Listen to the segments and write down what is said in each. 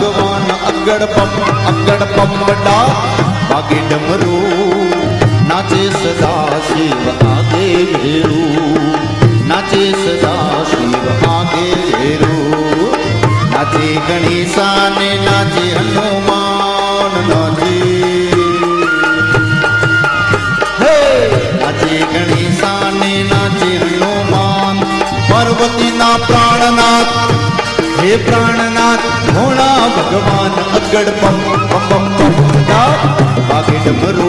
भगवान अगड़ बम्बड़ा बागे डमरू नाचे सदा शिव आगे घेरू नाचे सदा शिव आगे घेरू नाचे गणेशा ने नाचे हनुमान नाचे हे नाचे गणेशा ने नाचे हनुमान पार्वतीना प्राणनाथ हे प्राणनाथ भोला भगवान अगड़ बम बम बम बमड़ा बागे डमरू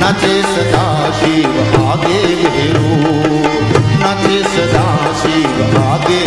नाचे सदा शिव आगे घेरू नाचे सदा शिव आगे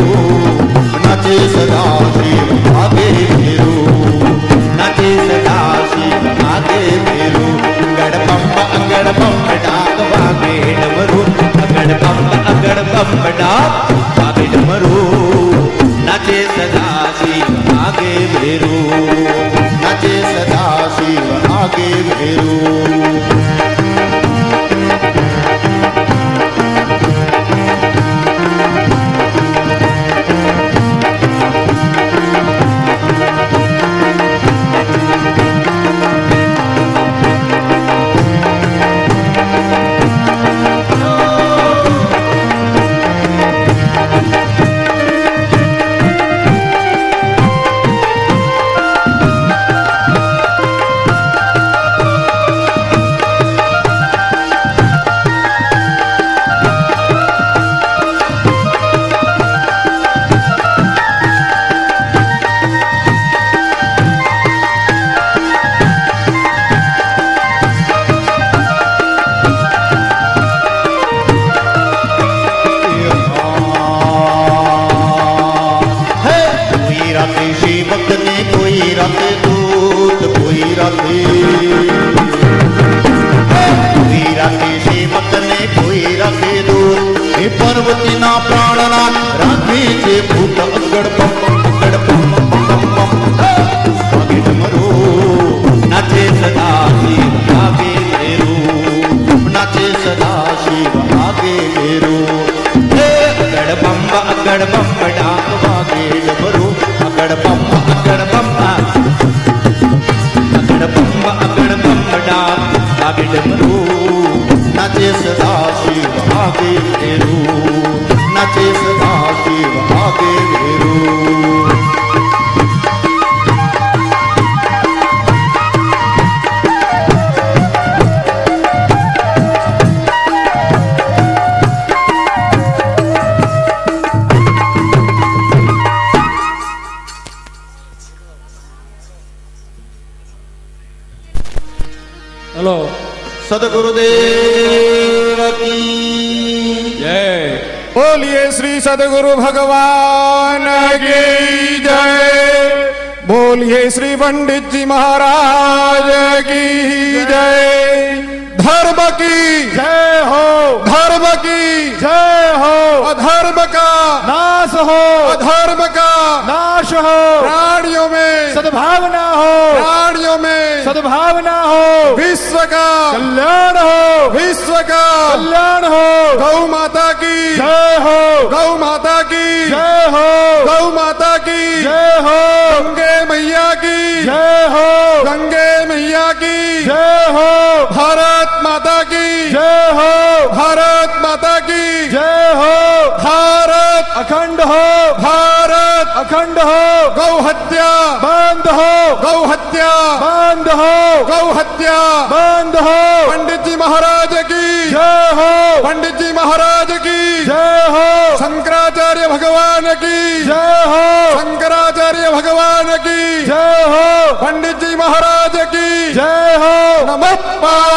भक्त ने कोई रथ दूत कोई राधे सेवक ने कोई रथे दूत हे पर्वती ना प्राणनाथ राधे से भूत अगड़पमरो नाचे सदा शिव आगे मेरो नाचे सदा शिव आगे मेरो अगड़ बम्ब डाक वागे डमरो अगड़ बम्ब डाक वागे डमरो नाचे सदा शिव आगे मेरो नाचे सदा शिव आगे मेरो सदगुरुदेव की जय। बोलिए श्री सदगुरु भगवान की जय। बोलिए श्री पंडित जी महाराज की जय। धर्म की जय हो, धर्म की जय हो, अधर्म का नाश हो, अधर्म का नाश हो, प्राणियों में सद्भावना हो, प्राणियों में सद्भावना हो, विश्व का कल्याण हो, विश्व का कल्याण हो, गौ माता की जय हो, गौ माता की जय हो, गौ माता की जय हो, गंगे मैया की जय हो, गंगे मैया की जय हो, भारत माता की जय हो, भारत माता की जय हो, भारत अखंड हो, भारत अखंड हो, गौ हत्या बंद हो, गौ हत्या बंद हो, गौ हत्या बंद हो, पंडित जी महाराज की जय हो, पंडित जी महाराज की जय हो, शंकराचार्य भगवान की जय हो, शंकराचार्य भगवान की जय हो, पंडित जी महाराज की जय हो, नमः